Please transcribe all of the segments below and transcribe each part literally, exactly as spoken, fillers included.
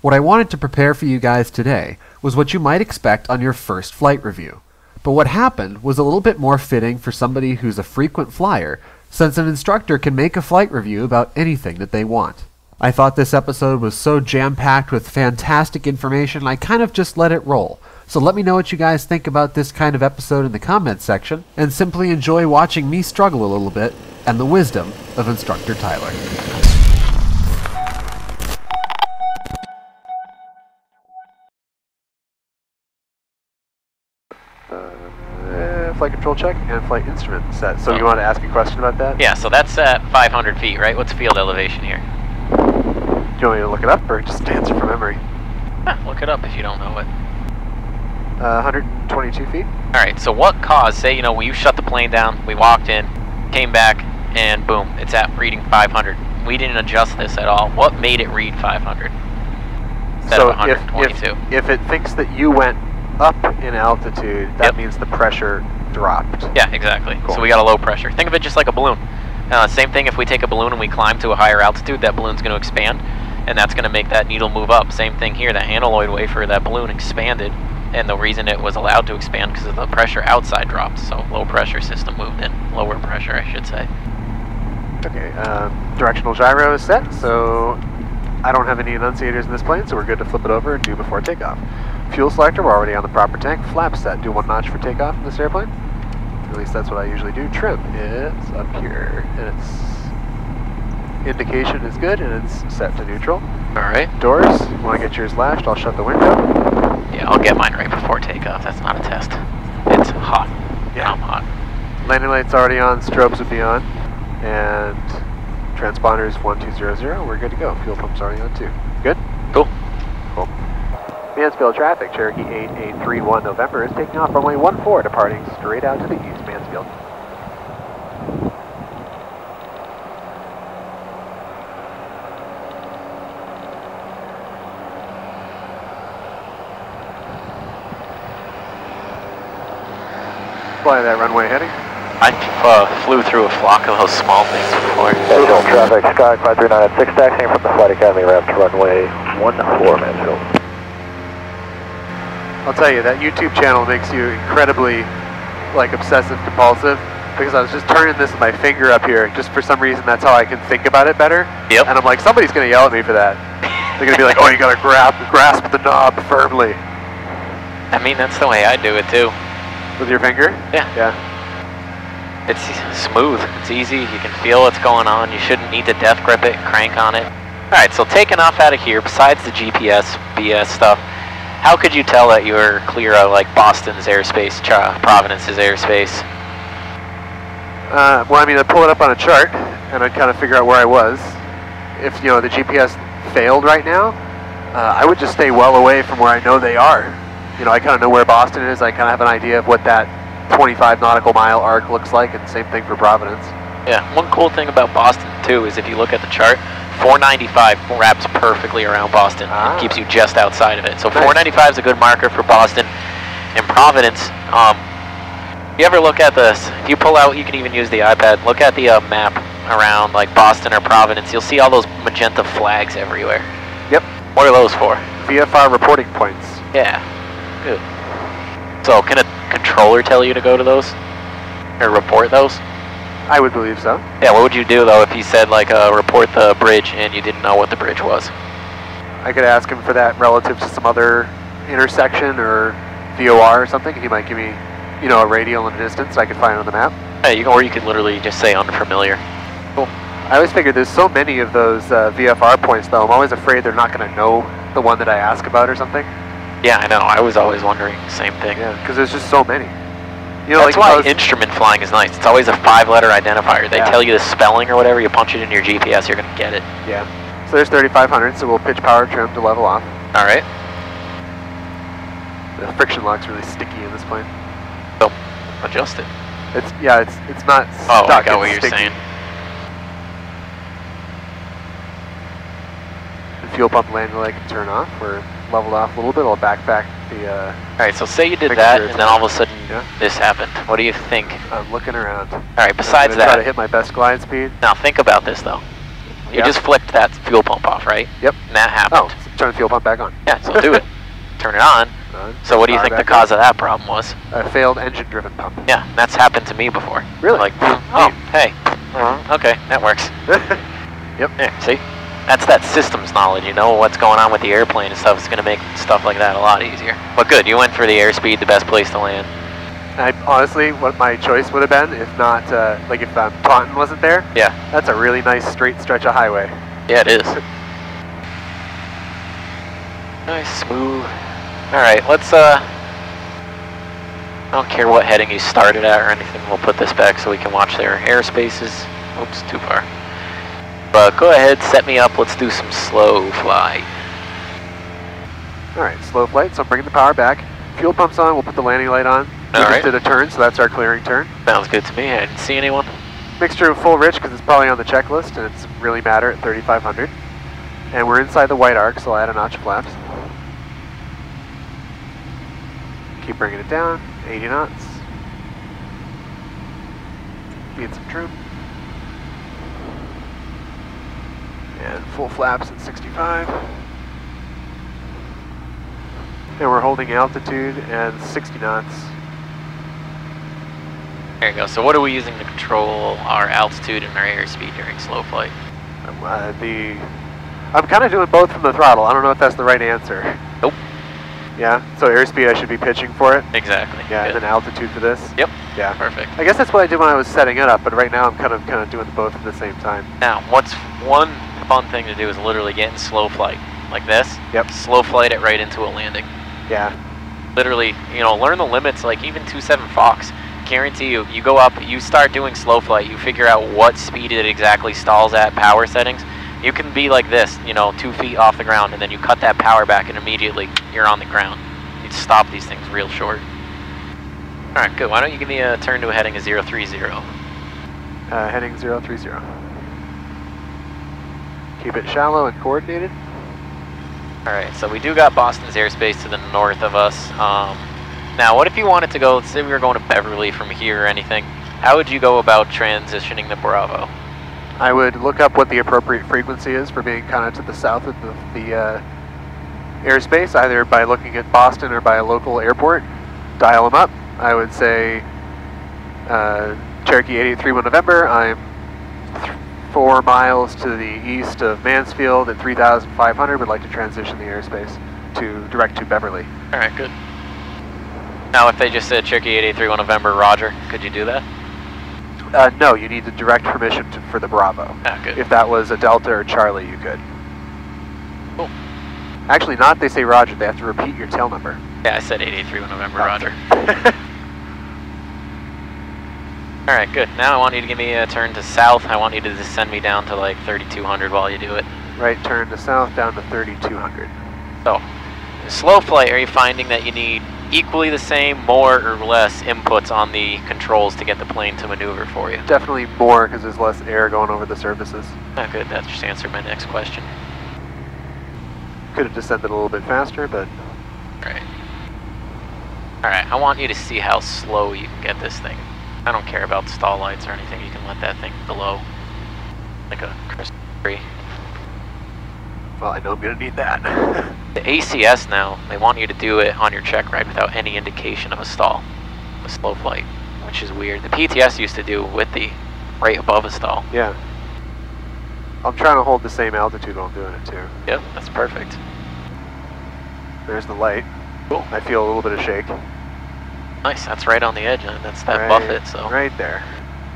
What I wanted to prepare for you guys today was what you might expect on your first flight review, but what happened was a little bit more fitting for somebody who's a frequent flyer, since an instructor can make a flight review about anything that they want. I thought this episode was so jam-packed with fantastic information I kind of just let it roll, so let me know what you guys think about this kind of episode in the comments section, and simply enjoy watching me struggle a little bit and the wisdom of Instructor Tyler. Flight control check and flight instrument set. So oh. You want to ask a question about that? Yeah, so that's at five hundred feet, right? What's field elevation here? Do you want me to look it up or just answer from memory? Huh, look it up if you don't know it. Uh, one hundred twenty-two feet. All right, so what caused, say, you know, when you shut the plane down, we walked in, came back, and boom, it's at reading five hundred. We didn't adjust this at all. What made it read five hundred? So if, if, if it thinks that you went up in altitude, that yep. means the pressure dropped. Yeah, exactly. Cool. So we got a low pressure. Think of it just like a balloon. Uh, same thing if we take a balloon and we climb to a higher altitude, that balloon's going to expand, and that's going to make that needle move up. Same thing here, that aneloid wafer, that balloon expanded, and the reason it was allowed to expand because of the pressure outside dropped, so low pressure system moved in. Lower pressure, I should say. Okay, um, directional gyro is set, so I don't have any enunciators in this plane, so we're good to flip it over and do before takeoff. Fuel selector, we're already on the proper tank. Flap set, do one notch for takeoff in this airplane. At least that's what I usually do. Trim, it's up here, and its indication is good, and it's set to neutral. Alright. Doors, you want to get yours lashed, I'll shut the window. Yeah, I'll get mine right before takeoff, that's not a test. It's hot. Yeah. I'm hot. Landing light's already on, strobes would be on, and transponders one two zero zero, we're good to go. Fuel pump's already on too. Good? Cool. Cool. Mansfield traffic, Cherokee eight eight three one November is taking off runway one four, departing straight out to the east, Mansfield. Fly that runway heading. I uh, flew through a flock of those small things before. Mansfield traffic, Sky five three nine at six, taxiing from the Flight Academy ramp to runway one four, Mansfield. I'll tell you, that YouTube channel makes you incredibly, like, obsessive compulsive, because I was just turning this with my finger up here, just for some reason that's how I can think about it better. Yep. And I'm like, somebody's going to yell at me for that. They're going to be like, oh, you got to grasp, grasp the knob firmly. I mean, that's the way I do it, too. With your finger? Yeah. Yeah. It's smooth. It's easy. You can feel what's going on. You shouldn't need to death grip it, crank on it. All right, so taking off out of here, besides the G P S, B S stuff, how could you tell that you were clear of, like, Boston's airspace, Ch Providence's airspace? Uh, well, I mean, I'd pull it up on a chart, and I'd kind of figure out where I was. If, you know, the G P S failed right now, uh, I would just stay well away from where I know they are. You know, I kind of know where Boston is, I kind of have an idea of what that twenty-five nautical mile arc looks like, and same thing for Providence. Yeah, one cool thing about Boston, too, is if you look at the chart, four ninety-five wraps perfectly around Boston. Ah. It keeps you just outside of it. So four ninety-five is a good marker for Boston. And Providence, um, you ever look at this, if you pull out, you can even use the iPad, look at the uh, map around like Boston or Providence, you'll see all those magenta flags everywhere. Yep. What are those for? V F R reporting points. Yeah. Good. So can a controller tell you to go to those? Or report those? I would believe so. Yeah, what would you do, though, if he said, like, uh, report the bridge and you didn't know what the bridge was? I could ask him for that relative to some other intersection or V O R or something. He might give me, you know, a radial and a distance I could find on the map. Yeah, you can, or you could literally just say unfamiliar. Cool. I always figured there's so many of those uh, V F R points, though. I'm always afraid they're not going to know the one that I ask about or something. Yeah, I know. I was always wondering the same thing. Yeah, because there's just so many. You know, that's like why instrument flying is nice. It's always a five-letter identifier. They yeah. tell you the spelling or whatever. You punch it in your G P S, you're going to get it. Yeah. So there's thirty-five hundred, so we'll pitch power trim to level off. All right. The friction lock's really sticky in this plane. So adjust it. It's, yeah, it's it's not stuck. Oh, I got what you're saying. The fuel pump landing leg can turn off. We're leveled off a little bit. I'll backpack the... Uh, all right, so say you did that, and then all of a sudden yeah. this happened. What do you think? I'm looking around. All right, besides I'm that... I'm try to hit my best glide speed. Now, think about this, though. You yeah. just flicked that fuel pump off, right? Yep. And that happened. Oh, Turn the fuel pump back on. Yeah, so do it. Turn it on. None. So what do you think the cause on. of that problem was? A failed engine-driven pump. Yeah, that's happened to me before. Really? Like, oh, hey, uh-huh. okay, that works. Yep. Yeah, see? That's that systems knowledge, you know, what's going on with the airplane and stuff. It's going to make stuff like that a lot easier. But good, you went for the airspeed, the best place to land. I, honestly, what my choice would have been, if not, uh, like if um, Taunton wasn't there. Yeah. That's a really nice straight stretch of highway. Yeah, it is. Nice, smooth. All right, let's, uh, I don't care what heading you started at or anything, we'll put this back so we can watch their airspaces. Oops, too far. But go ahead, set me up, let's do some slow flight. All right, slow flight, so I'm bringing the power back. Fuel pump's on, we'll put the landing light on. We just did a turn, so that's our clearing turn. Sounds good to me. I didn't see anyone. Mixture of full rich because it's probably on the checklist and it's really matter at thirty-five hundred. And we're inside the white arc, so I'll add a notch of flaps. Keep bringing it down, eighty knots. Need some trim. And full flaps at sixty-five. And we're holding altitude at sixty knots. There you go. So what are we using to control our altitude and our airspeed during slow flight? Um, uh, the I'm kind of doing both from the throttle. I don't know if that's the right answer. Nope. Yeah. So airspeed, I should be pitching for it. Exactly. Yeah. Good. And then altitude for this. Yep. Yeah. Perfect. I guess that's what I did when I was setting it up, but right now I'm kind of kind of doing both at the same time. Now, what's one fun thing to do is literally get in slow flight like this. Yep. Slow flight it right into a landing. Yeah. Literally, you know, learn the limits. Like even two seven Fox. Guarantee you, you go up, you start doing slow flight, you figure out what speed it exactly stalls at, power settings. You can be like this, you know, two feet off the ground, and then you cut that power back, and immediately you're on the ground. You stop these things real short. All right, good. Why don't you give me a turn to a heading of zero three zero? Uh, heading zero three zero. Keep it shallow and coordinated. All right, so we do got Boston's airspace to the north of us. Um, Now, what if you wanted to go, let's say we were going to Beverly from here or anything, how would you go about transitioning to Bravo? I would look up what the appropriate frequency is for being kind of to the south of the, the uh, airspace, either by looking at Boston or by a local airport, dial them up. I would say uh, Cherokee eighty-eight thirty-one November, I'm four miles to the east of Mansfield at three thousand five hundred, would like to transition the airspace to direct to Beverly. All right, good. Now, if they just said Cherokee eighty-eight thirty-one November, Roger, could you do that? Uh, no, you need the direct permission to, for the Bravo. Ah, good. If that was a Delta or Charlie, you could. Cool. Actually, not they say Roger, they have to repeat your tail number. Yeah, I said eighty-eight thirty-one November, oh. Roger. All right, good. Now I want you to give me a turn to south. I want you to just send me down to like thirty-two hundred while you do it. Right turn to south, down to thirty-two hundred. So, slow flight, are you finding that you need equally the same, more or less inputs on the controls to get the plane to maneuver for you? Definitely more, because there's less air going over the surfaces. Not good, that just answered my next question. Could have descended a little bit faster, but... Right. Alright, I want you to see how slow you can get this thing. I don't care about stall lights or anything, you can let that thing below. Like a crisp tree. Well, I know I'm going to need that. The A C S now, they want you to do it on your check ride without any indication of a stall, a slow flight, which is weird. The P T S used to do with the right above a stall. Yeah. I'm trying to hold the same altitude while I'm doing it too. Yep, that's perfect. There's the light. Cool. I feel a little bit of shake. Nice, that's right on the edge, and that's that right, buffet, so. Right there.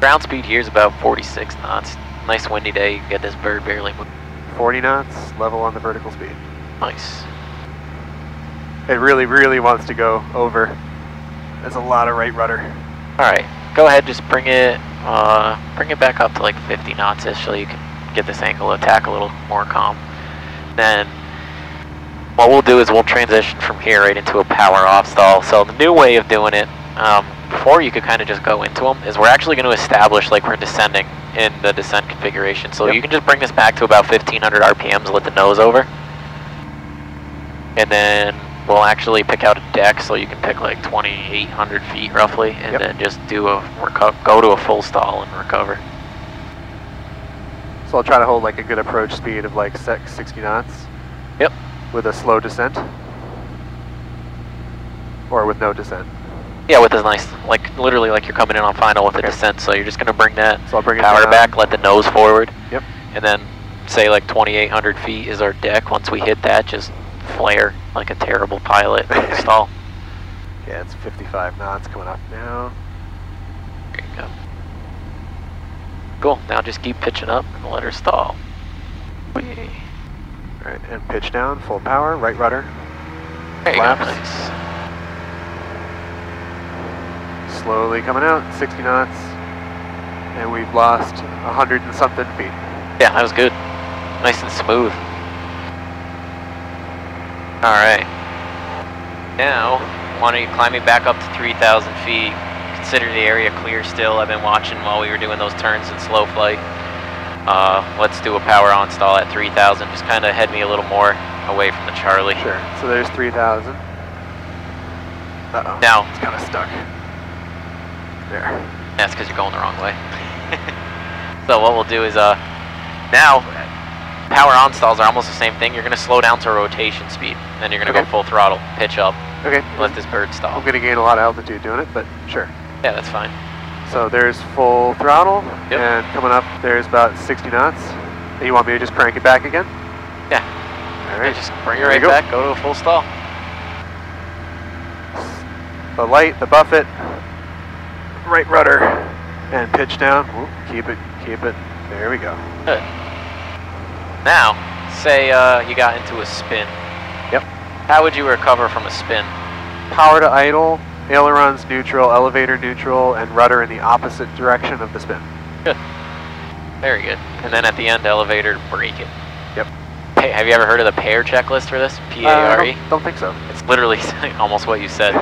Ground speed here is about forty-six knots. Nice windy day, you can get this bird barely moving. forty knots, level on the vertical speed. Nice. It really, really wants to go over. That's a lot of right rudder. All right, go ahead, just bring it, uh, bring it back up to like fifty knots-ish so you can get this angle of attack a little more calm. Then what we'll do is we'll transition from here right into a power off stall. So the new way of doing it, um, before you could kind of just go into them, is we're actually going to establish like we're descending in the descent configuration. So yep. You can just bring this back to about fifteen hundred R P Ms, let the nose over. And then we'll actually pick out a deck, so you can pick like twenty-eight hundred feet roughly, and yep. Then just do a go to a full stall and recover. So I'll try to hold like a good approach speed of like sixty knots. Yep. with a slow descent? Or with no descent? Yeah, with a nice, like literally like you're coming in on final with a okay. descent, so you're just gonna bring that so I'll bring power it back, let the nose forward. Yep. And then say like twenty-eight hundred feet is our deck. Once we hit that, just flare like a terrible pilot stall. Yeah, it's fifty-five knots coming up now. There you go. Cool, now just keep pitching up and let her stall. Whee. All right, and pitch down, full power, right rudder. There you go, nice. Slowly coming out, sixty knots, and we've lost a hundred and something feet. Yeah, that was good. Nice and smooth. All right. Now, why don't you climb me back up to three thousand feet, consider the area clear still. I've been watching while we were doing those turns in slow flight. Uh, let's do a power on stall at three thousand, just kind of head me a little more away from the Charlie. Sure, so there's three thousand. Uh-oh, now, it's kind of stuck. There. That's because you're going the wrong way. So what we'll do is, uh, now, power on stalls are almost the same thing. You're going to slow down to rotation speed, then you're going to okay. go full throttle, pitch up, okay. let this bird stall. I'm going to gain a lot of altitude doing it, but sure. Yeah, that's fine. So there's full throttle, yep. and coming up there's about sixty knots. And you want me to just crank it back again? Yeah. All right. Yeah, just bring it right go. back, go to a full stall. The light, the buffet, right rudder, and pitch down. Whoop, keep it, keep it. There we go. Good. Now, say uh, you got into a spin. Yep. How would you recover from a spin? Power to idle. Ailerons neutral, elevator neutral, and rudder in the opposite direction of the spin. Good. Very good. And then at the end, elevator, brake it. Yep. Hey, have you ever heard of the PARE checklist for this? P A R E? Uh, I don't, don't think so. It's literally almost what you said.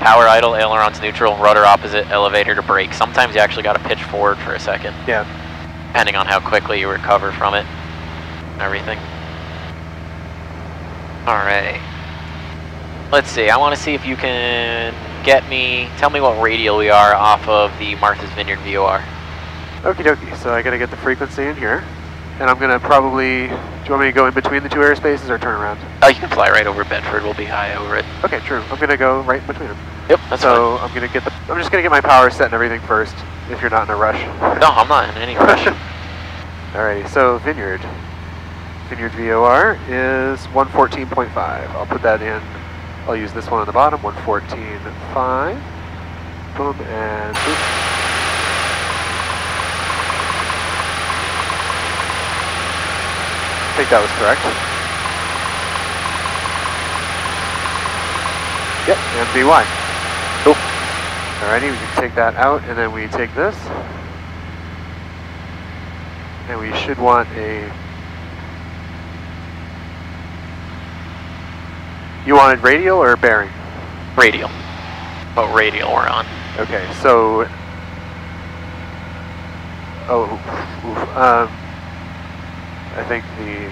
Power idle, ailerons neutral, rudder opposite, elevator to brake. Sometimes you actually got to pitch forward for a second. Yeah. Depending on how quickly you recover from it and everything. All right. Let's see, I want to see if you can get me, tell me what radial we are off of the Martha's Vineyard V O R. Okie dokie, so I got to get the frequency in here, and I'm going to probably, do you want me to go in between the two airspaces or turn around? Oh, you can fly right over Bedford, we'll be high over it. Okay, true, I'm going to go right between them. Yep, that's so fine. I'm going to get the, I'm just going to get my power set and everything first, if you're not in a rush. No, I'm not in any rush. Alrighty, so Vineyard, Vineyard V O R is one fourteen point five, I'll put that in. I'll use this one on the bottom, one fourteen point five, boom, and boop. I think that was correct. Yep, and V Y. Cool. Alrighty, we can take that out, and then we take this. And we should want a... You wanted radial or bearing? Radial. What radial we're on. Okay, so... Oh, oof, um, I think the...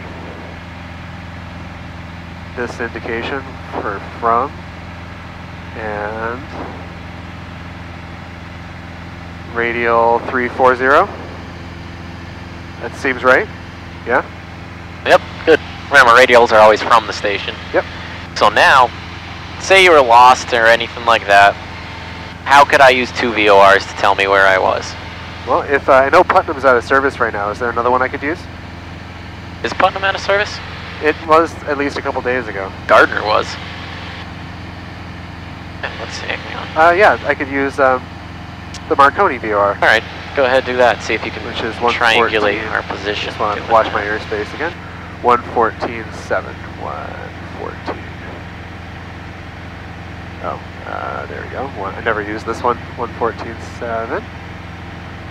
This indication for from, and... Radial three forty. That seems right, yeah? Yep, good. Remember, radials are always from the station. Yep. So now, say you were lost or anything like that, how could I use two V O Rs to tell me where I was? Well, if uh, I know Putnam's out of service right now, is there another one I could use? Is Putnam out of service? It was at least a couple days ago. Gardner was. Let's see, hang on. Uh, yeah, I could use um, the Marconi V O R. Alright, go ahead, do that, see if you can Which is triangulate our position. Just want to watch my airspace again. one fourteen point seven, one fourteen. Oh, uh, there we go. One, I never used this one. one fourteen point seven.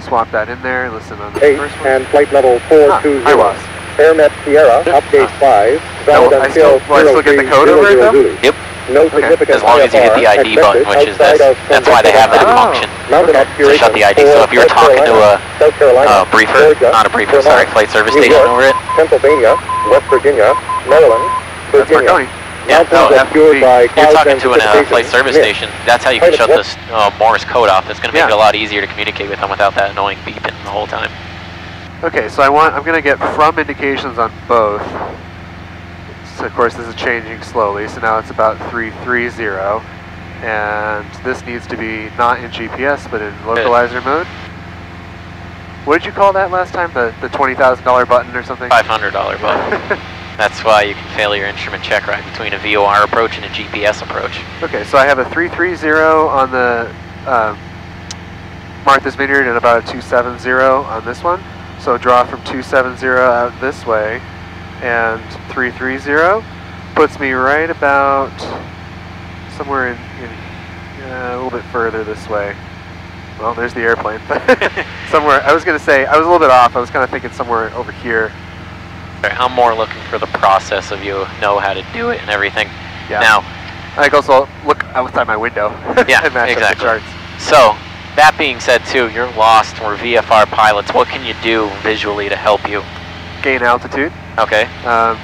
Swap that in there. Listen on the Eight, first one. And flight level four huh, two zero. AirMet Sierra, yep. update uh, five. No, I still, well, I still get the code over it though? Yep. No okay. significant as long as you hit the I D button, which is this. That's why they have that oh. function. Okay. To shut the I D. So if you were talking to a, a briefer, not a briefer, sorry, flight service station over it. Pennsylvania, West Virginia, Maryland, Virginia. Yeah, no, that would be, you're talking to a uh, flight service station, that's how you can shut this uh, Morse code off. That's going to make yeah. it a lot easier to communicate with them without that annoying beeping the whole time. Okay, so I want, I'm going to get from indications on both. of course this is changing slowly, so now it's about three three zero, and this needs to be not in G P S but in localizer mode. What did you call that last time? The, the twenty thousand dollar button or something? five hundred dollar button. That's why you can fail your instrument check right between a V O R approach and a G P S approach. Okay, so I have a three three zero on the um, Martha's Vineyard and about a two seven zero on this one. So draw from two seven zero out this way, and three three zero puts me right about somewhere in, in uh, a little bit further this way. Well, there's the airplane. Somewhere, I was going to say, I was a little bit off. I was kind of thinking somewhere over here. I'm more looking for the process of you know how to do it and everything. Yeah. Now, I also look outside my window. Yeah, and exactly. Charts. So, that being said too, you're lost. We're V F R pilots. What can you do visually to help you? Gain altitude. Okay. Um,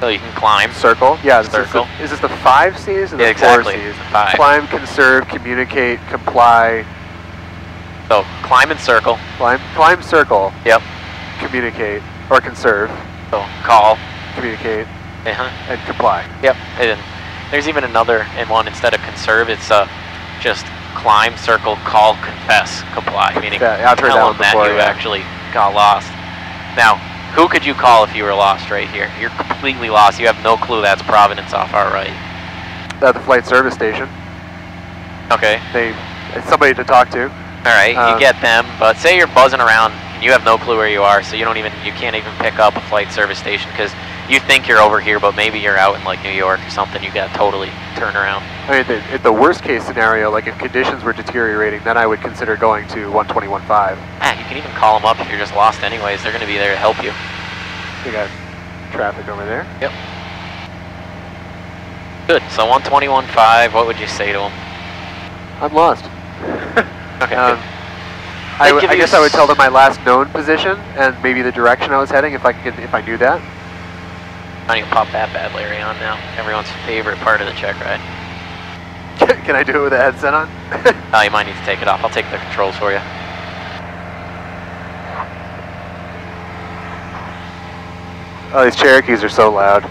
so you can climb. Circle. Yeah. Circle. Is this the, is this the five C's or the yeah, exactly. four C's? Five. Climb, conserve, communicate, comply. So climb and circle. Climb, climb, circle. Yep. Communicate or conserve. So call, communicate, uh-huh. and comply. Yep. And there's even another in one instead of conserve. It's uh, just climb, circle, call, confess, comply. Meaning yeah, I've heard tell that them before, that you yeah. actually got lost. Now, who could you call if you were lost right here? You're completely lost. You have no clue. That's Providence off our right. Uh, the flight service station. Okay. They, it's somebody to talk to. All right, um, you get them, but say you're buzzing around and you have no clue where you are, so you don't even, you can't even pick up a flight service station because you think you're over here, but maybe you're out in like New York or something. You got to totally turn around. I mean, at the, at the worst case scenario, like if conditions were deteriorating, then I would consider going to one twenty-one point five. Ah, you can even call them up if you're just lost anyways. They're going to be there to help you. We got traffic over there. Yep. Good. So one twenty-one point five. What would you say to them? I'm lost. Okay. Um, I, w I guess I would tell them my last known position and maybe the direction I was heading if I could, if I knew that. I need to pop that bad Larry on now. Everyone's favorite part of the check ride. Can I do it with a headset on? Oh, you might need to take it off. I'll take the controls for you. Oh, these Cherokees are so loud.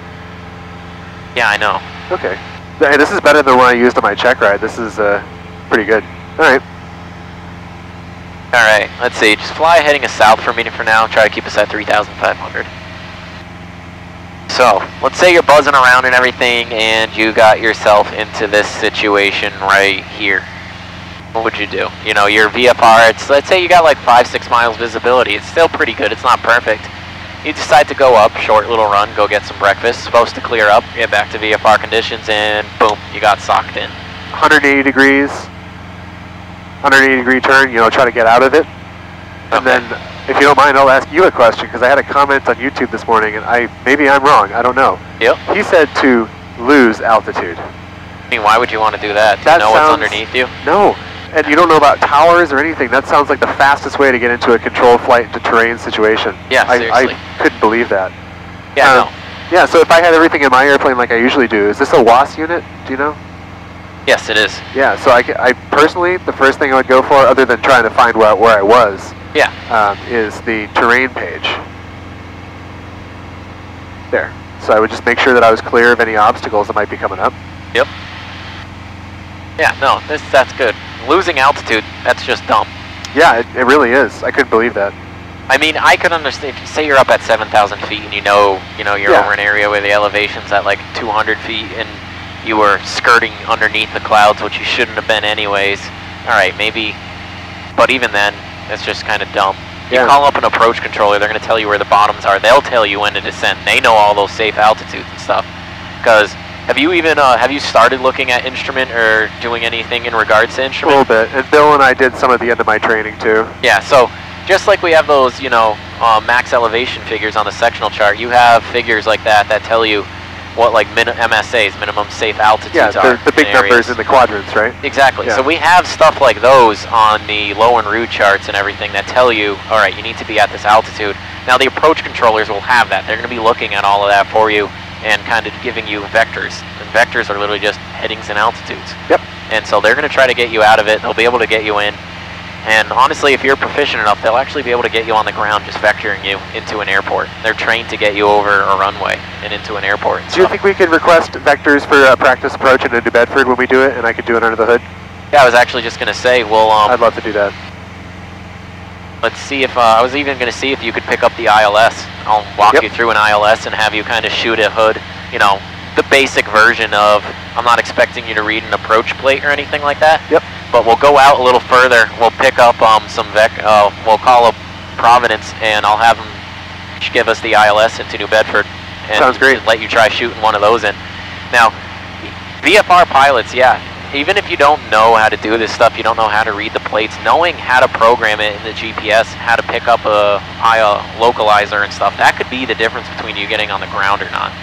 Yeah, I know. Okay. Hey, this is better than what I used on my check ride. This is uh, pretty good. All right. Alright, let's see, just fly heading us south for a minute for now, try to keep us at three thousand five hundred. So, let's say you're buzzing around and everything, and you got yourself into this situation right here. What would you do? You know, your V F R, it's, let's say you got like five, six miles visibility, it's still pretty good, it's not perfect. You decide to go up, short little run, go get some breakfast, supposed to clear up, get back to V F R conditions, and boom, you got socked in. one hundred eighty degrees. one hundred eighty degree turn, you know, try to get out of it. Okay. And then, if you don't mind, I'll ask you a question, because I had a comment on YouTube this morning, and I maybe I'm wrong, I don't know. Yep. He said to lose altitude. I mean, why would you want to do that? Do that you know sounds, what's underneath you? No, and you don't know about towers or anything. That sounds like the fastest way to get into a controlled flight into terrain situation. Yeah, I, seriously. I couldn't believe that. Yeah, um, no. Yeah, so if I had everything in my airplane like I usually do, is this a W A A S unit? Do you know? Yes, it is. Yeah, so I, I personally, the first thing I would go for, other than trying to find where, where I was, yeah, um, is the terrain page. There. So I would just make sure that I was clear of any obstacles that might be coming up. Yep. Yeah, no, this that's good. Losing altitude, that's just dumb. Yeah, it, it really is. I couldn't believe that. I mean, I could understand, if you say you're up at seven thousand feet and you know, you know you're yeah. over an area where the elevation's at like two hundred feet and you were skirting underneath the clouds, which you shouldn't have been anyways. All right, maybe, but even then, that's just kind of dumb. Yeah. You call up an approach controller, they're going to tell you where the bottoms are. They'll tell you when to descend. They know all those safe altitudes and stuff. Because have you even, uh, have you started looking at instrument or doing anything in regards to instrument? A little bit, and Bill and I did some at the end of my training too. Yeah, so just like we have those, you know, uh, max elevation figures on the sectional chart, you have figures like that that tell you what like min M S As, minimum safe altitudes yeah, are. Yeah, the big numbers in the quadrants, right? Exactly. Yeah. So we have stuff like those on the low and root charts and everything that tell you, all right, you need to be at this altitude. Now the approach controllers will have that. They're going to be looking at all of that for you and kind of giving you vectors. And vectors are literally just headings and altitudes. Yep. And so they're going to try to get you out of it. They'll be able to get you in. And honestly, if you're proficient enough, they'll actually be able to get you on the ground just vectoring you into an airport. They're trained to get you over a runway and into an airport. Do you think we could request vectors for a practice approach into New Bedford when we do it, and I could do it under the hood? Yeah, I was actually just going to say, well... Um, I'd love to do that. Let's see if, uh, I was even going to see if you could pick up the I L S. I'll walk yep. you through an I L S and have you kind of shoot a hood, you know, the basic version of, I'm not expecting you to read an approach plate or anything like that. Yep. But we'll go out a little further. We'll pick up um, some vec, uh, we'll call up Providence, and I'll have them give us the I L S into New Bedford. And sounds great. Let you try shooting one of those in. Now, V F R pilots, yeah, even if you don't know how to do this stuff, you don't know how to read the plates, knowing how to program it in the G P S, how to pick up a, a localizer and stuff, that could be the difference between you getting on the ground or not.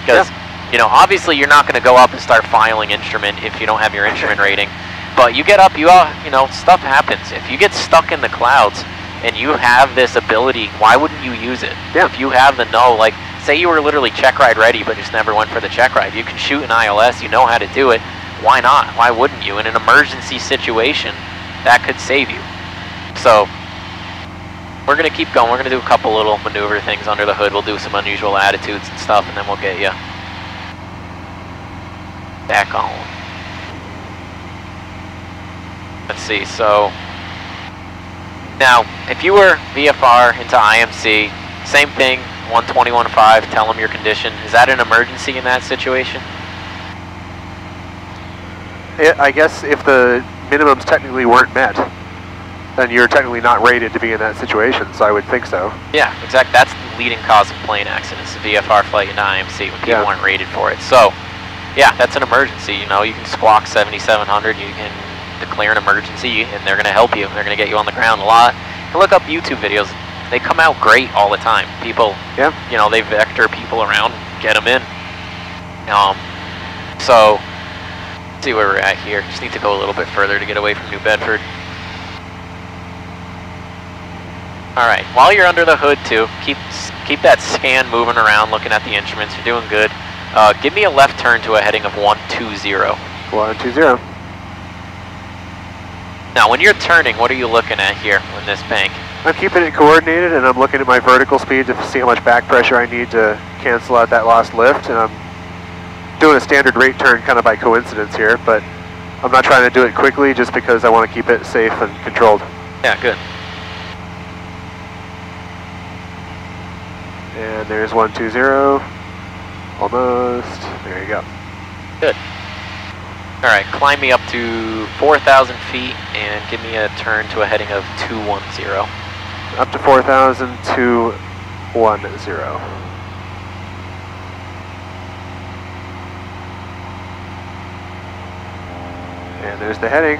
Because, yeah. you know, obviously you're not going to go up and start filing instrument if you don't have your instrument rating. But you get up, you all, you know, stuff happens. If you get stuck in the clouds and you have this ability, why wouldn't you use it? Yeah. If you have the know, like, say you were literally check ride ready, but just never went for the check ride. You can shoot an I L S, you know how to do it. Why not? Why wouldn't you? In an emergency situation, that could save you. So we're going to keep going. We're going to do a couple little maneuver things under the hood. We'll do some unusual attitudes and stuff, and then we'll get you back on. Let's see, so now if you were V F R into I M C, same thing, one twenty-one point five, tell them your condition. Is that an emergency in that situation? It, I guess if the minimums technically weren't met, then you're technically not rated to be in that situation, so I would think so. Yeah, exactly. That's the leading cause of plane accidents, the V F R flight into I M C, when people yeah. aren't rated for it. So, yeah, that's an emergency. You know, you can squawk seventy-seven hundred, you can declare an emergency, and they're going to help you. They're going to get you on the ground a lot. And look up YouTube videos. They come out great all the time. People, yeah. you know, they vector people around, get them in. Um, so, let's see where we're at here. Just need to go a little bit further to get away from New Bedford. All right, while you're under the hood too, keep, keep that scan moving around, looking at the instruments. You're doing good. Uh, give me a left turn to a heading of one two zero. one two zero. Now, when you're turning, what are you looking at here in this bank? I'm keeping it coordinated, and I'm looking at my vertical speed to see how much back pressure I need to cancel out that lost lift, and I'm doing a standard rate turn kind of by coincidence here, but I'm not trying to do it quickly just because I want to keep it safe and controlled. Yeah, good. And there's one two zero. Almost. There you go. Good. All right, climb me up to four thousand feet and give me a turn to a heading of two one zero. Up to four thousand, two one zero. And there's the heading.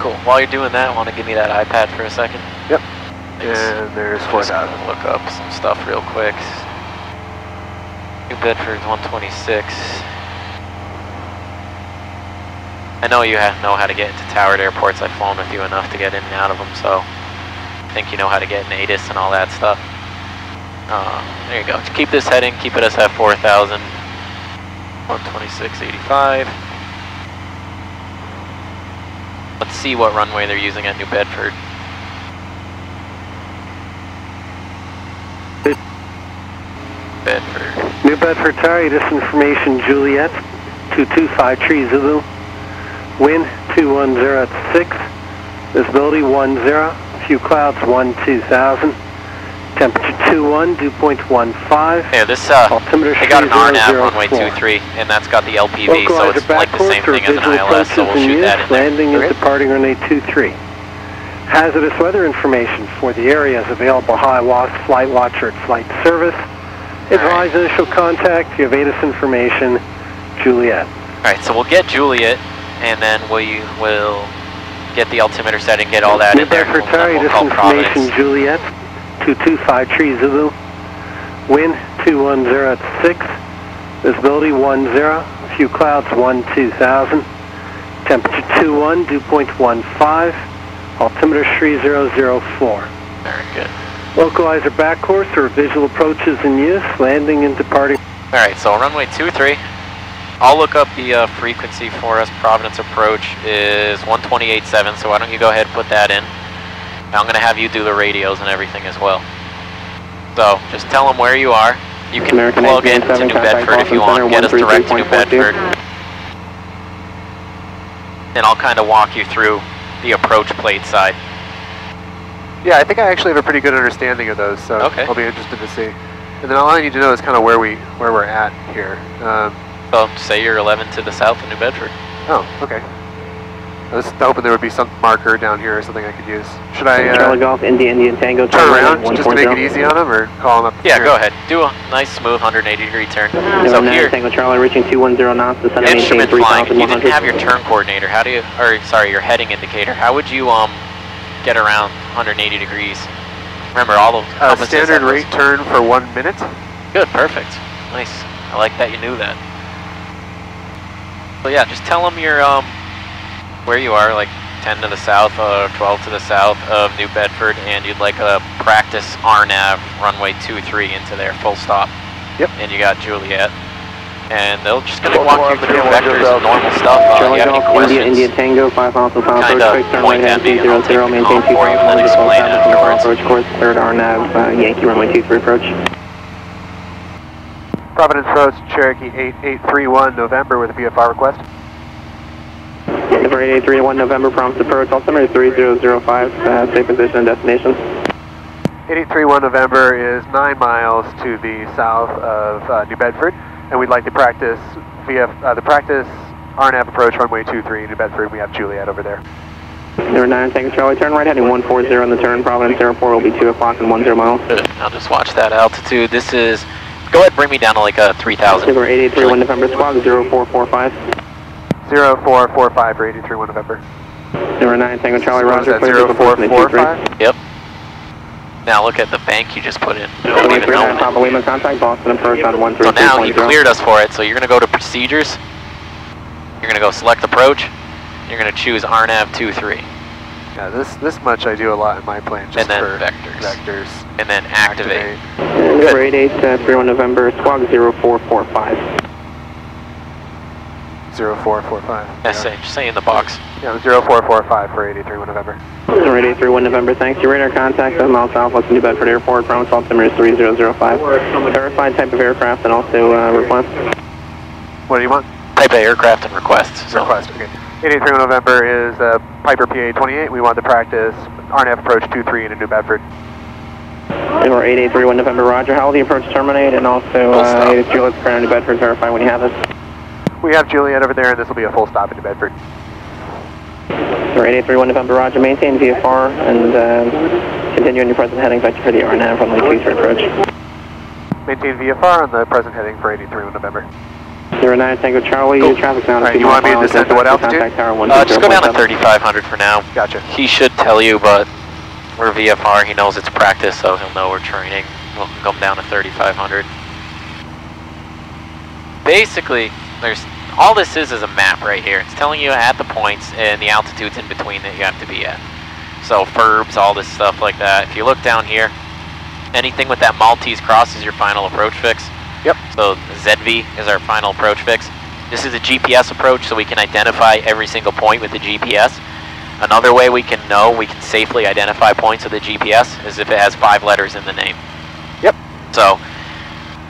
Cool, while you're doing that, want to give me that iPad for a second? Yep, thanks. And there's four thousand. I'm just gonna look up some stuff real quick. New Bedford's one twenty-six. I know you have, know how to get into towered airports. I've flown with you enough to get in and out of them, so I think you know how to get in ATIS and all that stuff. Uh, there you go. Just keep this heading. Keep it us at four thousand. one twenty-six point eight five. Let's see what runway they're using at New Bedford. Bedford. New Bedford, sorry, this information, Juliet, two two five three Zulu, wind two one zero at six, visibility one zero, a few clouds one two thousand, temperature two one, dew point one five. Yeah, this, uh, altimeter they got an R NAV runway two three, and that's got the L P V, so it's like the same thing as an I L S, so we'll shoot that in there. Landing and departing runway two three. Hazardous weather information for the area is available high W A A S Flight Watcher at Flight Service. Advise right. initial contact, you have ATIS information, Juliet. Alright, so we'll get Juliet, and then we will get the altimeter set and get all that New in there. Bedford, sorry, we'll this information, Providence. Juliet, two two five three Zulu, wind two one zero at six, visibility one zero, a few clouds one two thousand, temperature two one, dew point one five, altimeter three zero zero four. Very good. Localizer back course or visual approaches in use, landing and departing. Alright, so runway two three, I'll look up the uh, frequency for us. Providence approach is one twenty-eight point seven, so why don't you go ahead and put that in. And I'm going to have you do the radios and everything as well. So just tell them where you are. You can American plug in to New Bedford if you want, get us direct to New Bedford. And I'll kind of walk you through the approach plate side. Yeah, I think I actually have a pretty good understanding of those, so okay. I'll be interested to see. And then all I need to know is kind of where, we, where we're at here. Um, well, say you're eleven to the south of New Bedford. Oh, okay. I was hoping there would be some marker down here or something I could use. Should I uh, Charlie Golf, India, Indian Tango, turn around just to make it easy on them, or call them up? Yeah, here? Go ahead. Do a nice smooth one eighty degree turn. Uh, so here, Tango Charlie reaching two ten knots. Instrument flying. You didn't have your turn coordinator. How do you? Or sorry, your heading indicator. How would you um get around one eighty degrees? Remember all the uh, standard rate turn for one minute. Good, perfect, nice. I like that you knew that. So yeah, just tell them your um. where you are, like ten to the south or uh, twelve to the south of New Bedford, and you'd like a practice R N A V runway two three into there, full stop. Yep. And you got Juliet. And they're just going to walk you through vectors and normal stuff. Uh, you have any questions, India, India Tango, five miles south, kind of point at me and I'll take the call for you and then explain afterwards. Approach course, third R N A V, uh, Yankee runway two three approach. Providence Roads, Cherokee eighty-eight thirty-one November with a B F R request. Number eighty-eight thirty-one November, Providence approach, altimeter three zero zero five, uh, same position and destination. eighty-eight thirty-one November is nine miles to the south of uh, New Bedford, and we'd like to practice via uh, the practice R N A V approach runway two three, New Bedford. We have Juliet over there. Number nine, Tango Charlie, turn right heading one four zero on the turn, Providence Airport will be two o'clock and ten miles. I'll just watch that altitude. This is, go ahead, bring me down to like a three thousand. Number eighty-eight thirty-one November, squad zero four four five. zero four four five for eighty-eight thirty-one November. zero nine, Tango Charlie, roger, zero four four five? Yep. Now look at the bank you just put in. You don't even know it. Contact Boston approach on one three. So now you cleared us for it, so you're going to go to procedures, you're going to go select approach, you're going to choose R N A V two three. Yeah, this this much I do a lot in my plan, just and then for vectors. vectors. And then activate. activate. Number eighty-eight thirty-one November, squawk zero four four five. zero four four five. Yes, yeah. Say in the box. Yeah, zero four four five for eighty-eight thirty-one November. eighty-eight thirty-one November, thanks. Your radar contact, seven miles south, west of New Bedford Airport, Providence altimeter is three zero zero five. Verified type of aircraft and also uh, request. What do you want? Type of aircraft and requests. So. Request, okay. eighty-eight thirty-one November is uh, Piper P A twenty-eight. We want to practice R N A V approach two three into New Bedford. Number eighty-eight thirty-one November, roger. How will the approach terminate? And also, uh, it is Juliet Crown, New Bedford, verify when you have it. We have Juliet over there, and this will be a full stop in New Bedford. eighty-eight thirty-one November, roger. Maintain V F R and uh, continue on your present heading vector for the R N A V runway two three approach. Maintain V F R on the present heading for eighty-eight thirty-one November. zero nine, Tango Charlie, cool. Your traffic's now. Right, you want me to descend to what altitude? Uh, just go down to thirty-five hundred for now. Gotcha. He should tell you, but we're V F R. He knows it's practice, so he'll know we're training. We'll come down to thirty-five hundred. Basically, there's... all this is is a map right here. It's telling you at the points and the altitudes in between that you have to be at. So F E R Bs, all this stuff like that. If you look down here, anything with that Maltese cross is your final approach fix. Yep. So Z V is our final approach fix. This is a G P S approach, so we can identify every single point with the G P S. Another way we can know we can safely identify points with the G P S is if it has five letters in the name. Yep. So.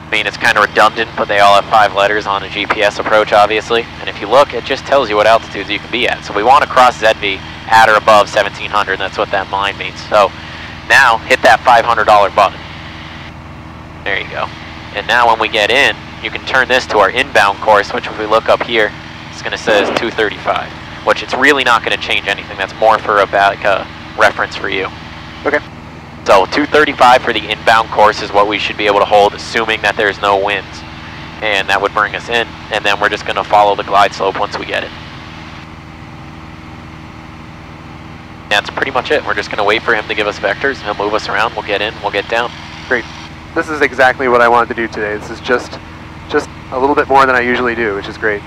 I mean, it's kind of redundant, but they all have five letters on a G P S approach, obviously. And if you look, it just tells you what altitudes you can be at. So we want to cross Z V at or above seventeen hundred. That's what that line means. So now hit that five hundred dollar button. There you go. And now when we get in, you can turn this to our inbound course, which if we look up here, it's going to say two thirty-five, which it's really not going to change anything. That's more for about like a reference for you. Okay. So two thirty-five for the inbound course is what we should be able to hold, assuming that there's no winds. And that would bring us in, and then we're just gonna follow the glide slope once we get it. That's pretty much it. We're just gonna wait for him to give us vectors, and he'll move us around, we'll get in, we'll get down. Great. This is exactly what I wanted to do today. This is just, just a little bit more than I usually do, which is great.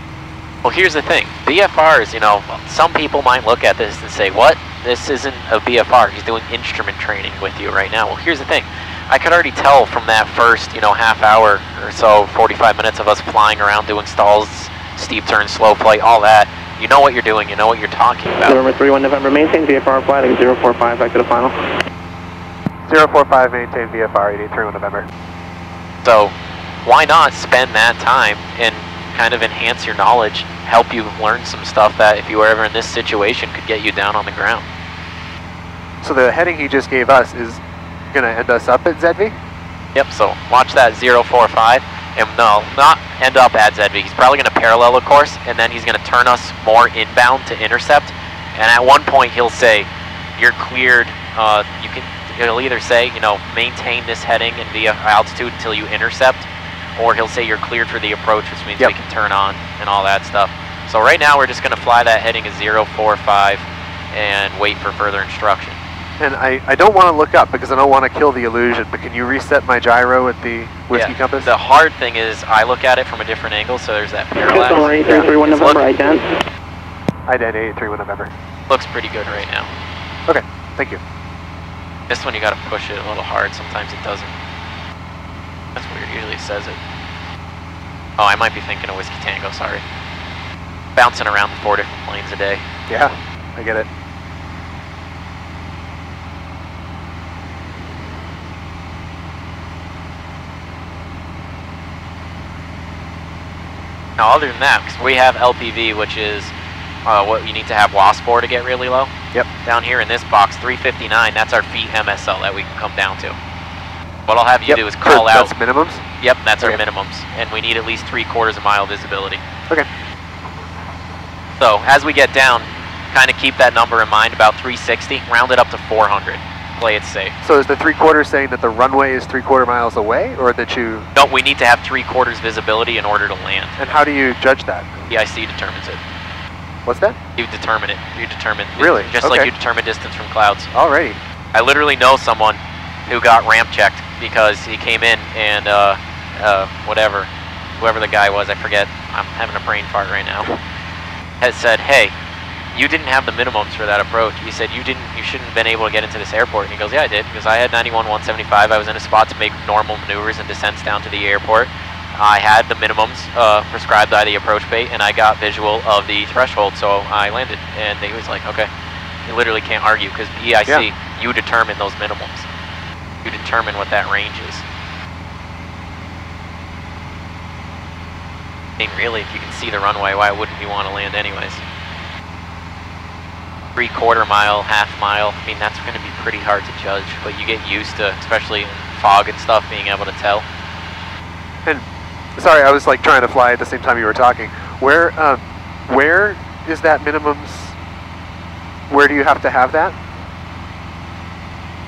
Well, here's the thing. B F Rs, you know, some people might look at this and say, what? This isn't a B F R. He's doing instrument training with you right now. Well, here's the thing. I could already tell from that first, you know, half hour or so, forty-five minutes of us flying around doing stalls, steep turn, slow play, all that. You know what you're doing, you know what you're talking about. November three one November, maintain V F R flighting zero four five, back to the final. zero four five, maintain V F R eight eight three one November. So why not spend that time and kind of enhance your knowledge, help you learn some stuff that if you were ever in this situation could get you down on the ground. So the heading he just gave us is going to end us up at Z V? Yep, so watch that zero four five. And no, not end up at Z V. He's probably going to parallel the course, and then he's going to turn us more inbound to intercept. And at one point, he'll say, "You're cleared." Uh, you can. He'll either say, "You know, maintain this heading and via altitude until you intercept," or he'll say, "You're cleared for the approach," which means yep. we can turn on and all that stuff. So right now, we're just going to fly that heading at zero four five and wait for further instruction. And I, I don't want to look up because I don't want to kill the illusion, but can you reset my gyro with the whiskey yeah. compass? The hard thing is I look at it from a different angle, so there's that parallax. eight three one November, ident. Ident eight three one November. Looks pretty good right now. Okay, thank you. This one you got to push it a little hard, sometimes it doesn't. That's weird, it usually says it. Oh, I might be thinking of Whiskey Tango, sorry. Bouncing around the four different planes a day. Yeah, I get it. Now, other than that, because we have L P V, which is uh, what you need to have W A A S for to get really low. Yep. Down here in this box, three fifty-nine, that's our feet M S L that we can come down to. What I'll have you yep. do is call that's out. That's minimums? Yep, that's okay. our minimums. And we need at least three quarters of a mile visibility. Okay. So, as we get down, kind of keep that number in mind, about three sixty, round it up to four hundred. Play it safe. So is the three quarters saying that the runway is three quarter miles away, or that you... No, we need to have three quarters visibility in order to land. And how do you judge that? The I C determines it. What's that? You determine it. You determine... Really? Just okay. like you determine distance from clouds. Alrighty. I literally know someone who got ramp checked because he came in and uh, uh, whatever, whoever the guy was, I forget, I'm having a brain fart right now, has said, hey, you didn't have the minimums for that approach. He said, you didn't, you shouldn't have been able to get into this airport. And he goes, yeah, I did, because I had ninety-one one seventy-five. I was in a spot to make normal maneuvers and descents down to the airport. I had the minimums uh, prescribed by the approach bait, and I got visual of the threshold, so I landed. And he was like, okay. You literally can't argue, because P I C, yeah. you determine those minimums. You determine what that range is. I mean, really, if you can see the runway, why wouldn't you want to land anyways? Three-quarter mile, half mile, I mean, that's going to be pretty hard to judge, but you get used to, especially in fog and stuff, being able to tell. And, sorry, I was like trying to fly at the same time you were talking. Where, um, where is that minimums, where do you have to have that?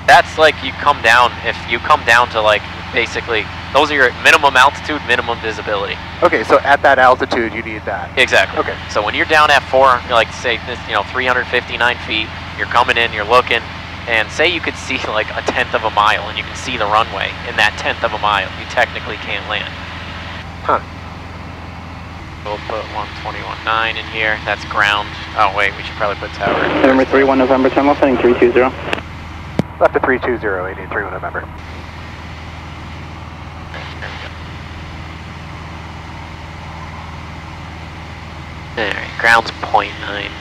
That's like you come down, if you come down to like, basically, those are your minimum altitude, minimum visibility. Okay, so at that altitude, you need that. Exactly. Okay. So when you're down at four, like say this, you know, three fifty-nine feet, you're coming in, you're looking, and say you could see like a tenth of a mile, and you can see the runway in that tenth of a mile, you technically can't land. Huh. We'll put one twenty-one nine in here. That's ground. Oh wait, we should probably put tower. November three one November, time off heading three two zero. Left to three two zero, eight eight three one November. Alright, ground's point nine.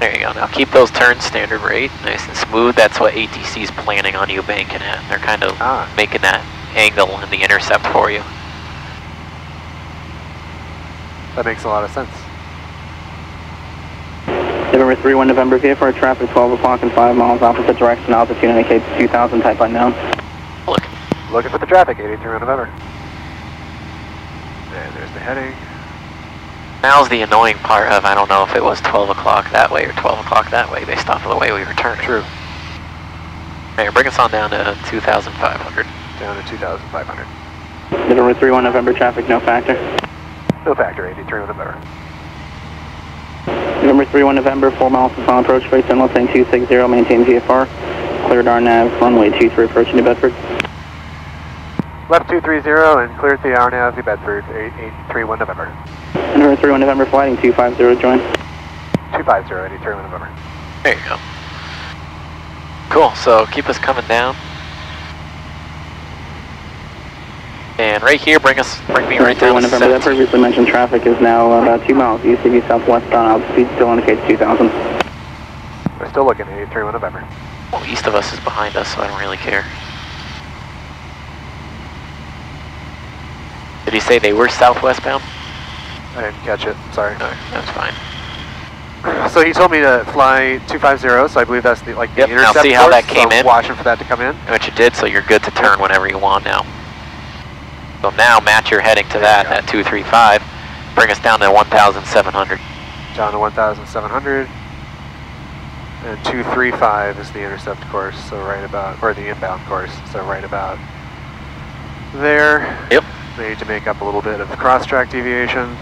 There you go. Now keep those turns standard rate, nice and smooth. That's what A T C's planning on you banking at. They're kind of ah. making that angle and the intercept for you. That makes a lot of sense. November three one November, V F R traffic twelve o'clock and five miles opposite direction, altitude indicates two thousand, type unknown. Look. Looking for the traffic, eight eight three one November. And there's the heading. Now's the annoying part of, I don't know if it was twelve o'clock that way or twelve o'clock that way, based off of the way we were turning. True. Mayor, bring us on down to two thousand five hundred. Down to two thousand five hundred. November three one November, traffic, no factor. No factor, eight three one November. November three one November, four miles to final approach, face inlet saying two six zero, maintain V F R. Cleared R N A V, runway two three approaching New Bedford. Left two three zero and cleared the R N A V, New Bedford, eight eight three one November. November three one November, flighting two five zero, join. two five zero, eight eight three one November. There you go. Cool, so keep us coming down. And right here, bring us, bring me right down to November. That previously mentioned traffic is now about two miles east of you southwest on altitude, still indicates two thousand. We're still looking at eight three one November. Well, east of us is behind us, so I don't really care. Did you say they were southwest bound? I didn't catch it, sorry. No, that's fine. So he told me to fly two five zero, so I believe that's the, like, yep, the intercept. Now see how course, that came so in. Watching for that to come in. Which it did, so you're good to turn whenever you want now. So now match your heading to that at two three five. Bring us down to one thousand seven hundred. Down to one thousand seven hundred. And two three five is the intercept course, so right about, or the inbound course, so right about there. Yep. They need to make up a little bit of the cross-track deviation.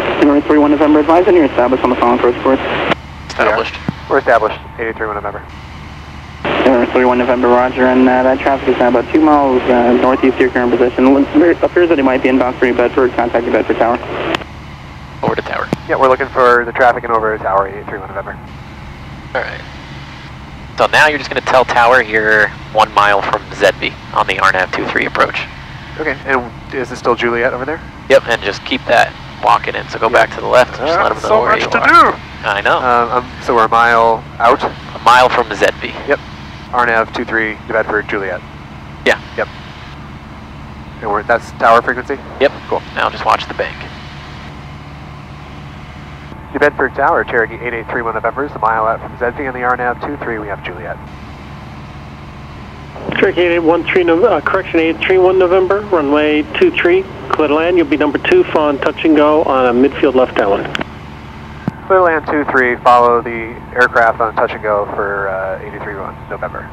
eight three one November, advise and you're established on the following first course. Established. Yeah. We're established, eight three one November. eight three one November, roger, and uh, that traffic is now about two miles uh, northeast of your current position. It appears that it might be inbound for New Bedford, contact New Bedford Tower. Over to Tower. Yeah, we're looking for the traffic in over to Tower, eight three one November. Alright. So now you're just going to tell Tower you're one mile from Z B on the R N A V two three approach. Okay, and is it still Juliet over there? Yep, and just keep that walking in, so go yeah. back to the left and just uh, let them know so where you are. So much to do! I know. Uh, um, so we're a mile out? A mile from the Z B. Yep. R N A V two three, New Bedford, Juliet. Yeah. Yep. And we're, that's tower frequency? Yep. Cool. Now just watch the bank. New Bedford Tower, Cherokee eight eight three one November is a mile out from Z B, and the R N A V two three we have Juliet. Cherokee eight eight one three, uh, correction, eight three one November, runway two three, clear to land, you'll be number two, fawn, touch and go on a midfield left downwind. Clear to land two three, follow the aircraft on touch and go for uh, eight three one November.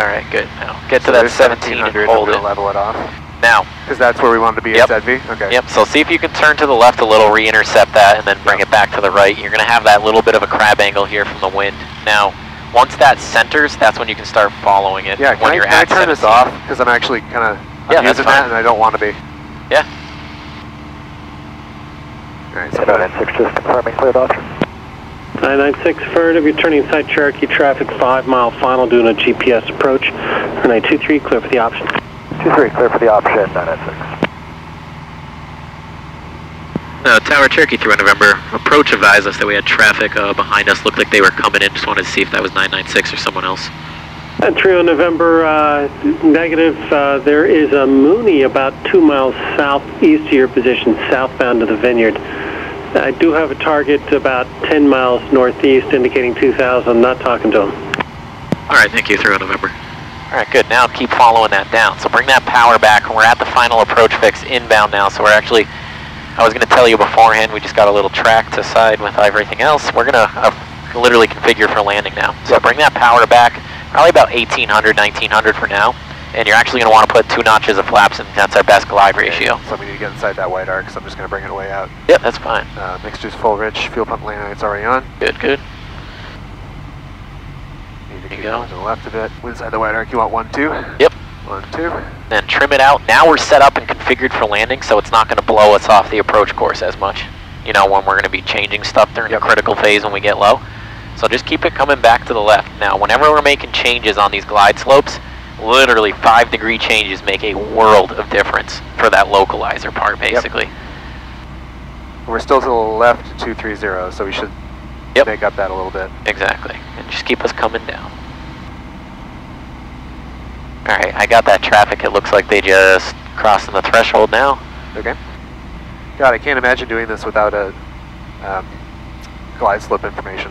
Alright, good. Now get to so that seventeen hundred, hold it. Level it off. Now. Because that's where we wanted to be yep. at Z V? Okay. Yep, so see if you can turn to the left a little, re-intercept that, and then bring it back to the right. You're going to have that little bit of a crab angle here from the wind. Now. Once that centers, that's when you can start following it. Yeah, when I, you're can I turn this off? Because I'm actually kind of yeah, using that and I don't want to be. Yeah. Alright, so nine nine six, just confirming cleared off. nine nine six, third of your turning side Cherokee traffic, five mile final, doing a G P S approach. nine two three, clear for the option. two three, clear for the option, nine nine six. Uh, Tower Cherokee three one November, approach advised us that we had traffic uh, behind us, looked like they were coming in, just wanted to see if that was nine nine six or someone else. At three one November, uh, negative, uh, there is a Mooney about two miles southeast of your position, southbound of the vineyard. I do have a target about ten miles northeast, indicating two thousand, I'm not talking to him. Alright, thank you, three one November. Alright, good, now keep following that down, so bring that power back, and we're at the final approach fix inbound now, so we're actually... I was going to tell you beforehand, we just got a little track to side with everything else. We're going to uh, literally configure for landing now. So bring that power back, probably about eighteen hundred, nineteen hundred for now. And you're actually going to want to put two notches of flaps in, that's our best glide okay. ratio. So we need to get inside that white arc, so I'm just going to bring it way out. Yep, that's fine. Uh, mixture's full rich, fuel pump landing light's already on. Good, good. Need to keep going to the left of it. Inside the white arc, you want one, two? Yep. One, two. Then trim it out. Now we're set up and configured for landing, so it's not going to blow us off the approach course as much. You know, when we're going to be changing stuff during yep. the critical phase when we get low. So just keep it coming back to the left. Now, whenever we're making changes on these glide slopes, literally five degree changes make a world of difference for that localizer part, basically. Yep. We're still to the left two three zero, so we should yep. make up that a little bit. Exactly. And just keep us coming down. Alright, I got that traffic, it looks like they just crossing the threshold now. Okay. God, I can't imagine doing this without a um, glide slope information.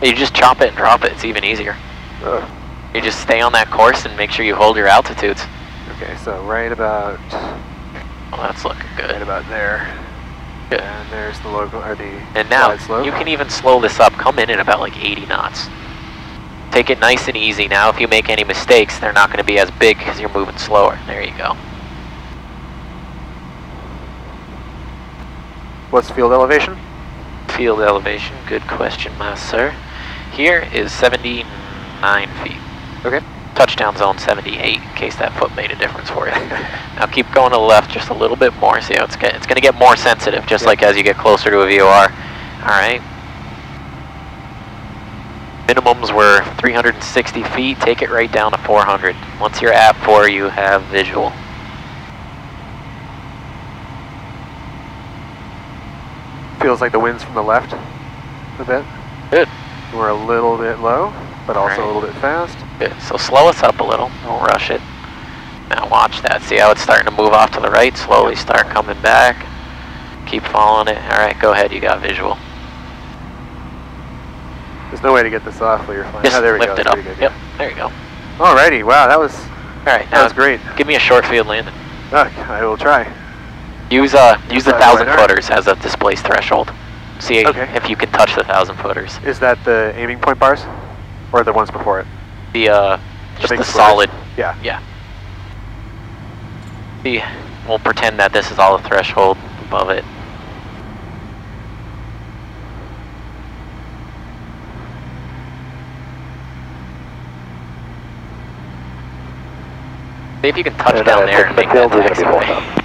You just chop it and drop it, it's even easier. Ugh. You just stay on that course and make sure you hold your altitudes. Okay, so right about... Well, that's looking good. Right about there. Good. And there's the local, or the and now, glide slope. You can even slow this up, come in at about like eighty knots. Take it nice and easy now. If you make any mistakes, they're not going to be as big because you're moving slower. There you go. What's field elevation? Field elevation, good question, my sir. Here is seventy-nine feet. Okay. Touchdown zone seventy-eight, in case that foot made a difference for you. Now keep going to the left just a little bit more. See how it's, it's going to get more sensitive, just yep. like as you get closer to a V O R. All right. Minimums were three hundred sixty feet, take it right down to four hundred. Once you're at four, you have visual. Feels like the wind's from the left a bit. Good. We're a little bit low, but also right. a little bit fast. Good, so slow us up a little, don't rush it. Now watch that, see how it's starting to move off to the right, slowly start coming back. Keep following it. All right, go ahead, you got visual. There's no way to get this off, but you're fine. Just oh, there we lift go. it That's up. Good, yep, yeah. there you go. Alrighty, wow, that was, All right, that now was great. Give me a short field landing. Okay, I will try. Use uh, use the thousand right footers as a displace threshold. See okay. if you can touch the thousand footers. Is that the aiming point bars? Or the ones before it? The, uh, the just the solid. Yeah. Yeah. See, we'll pretend that this is all the threshold above it. See if you can touch and down there and make the that taxiway.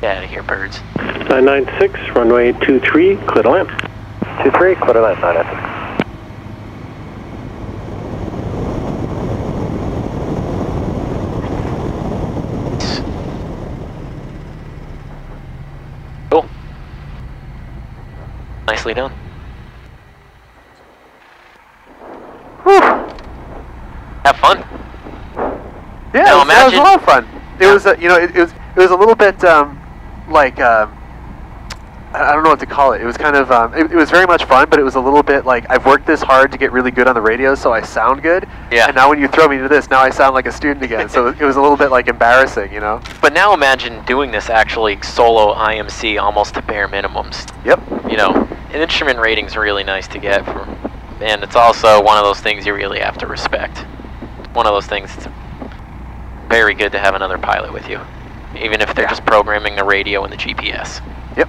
Get out of here, birds. nine nine six, runway two three, clear to land. two three, clear to land, nine nine six. Cool. Nicely done. Whew. Have fun. Yeah, now it was, imagine, that was a lot of fun. It yeah. was, a, you know, it, it was, it was a little bit. Um, like um, I don't know what to call it. It was kind of um, it, it was very much fun, but it was a little bit like I've worked this hard to get really good on the radio, so I sound good. Yeah. And now when you throw me into this, now I sound like a student again. So it was a little bit like embarrassing, you know. But now imagine doing this actually solo I M C, almost to bare minimums. Yep. You know, an instrument rating's really nice to get, for, and it's also one of those things you really have to respect. One of those things. It's very good to have another pilot with you. Even if they're yeah. just programming the radio and the G P S. Yep.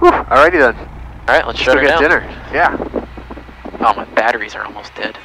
Whew. Alrighty then. Alright, let's shut her down. Let's go get dinner. Yeah. Oh, my batteries are almost dead.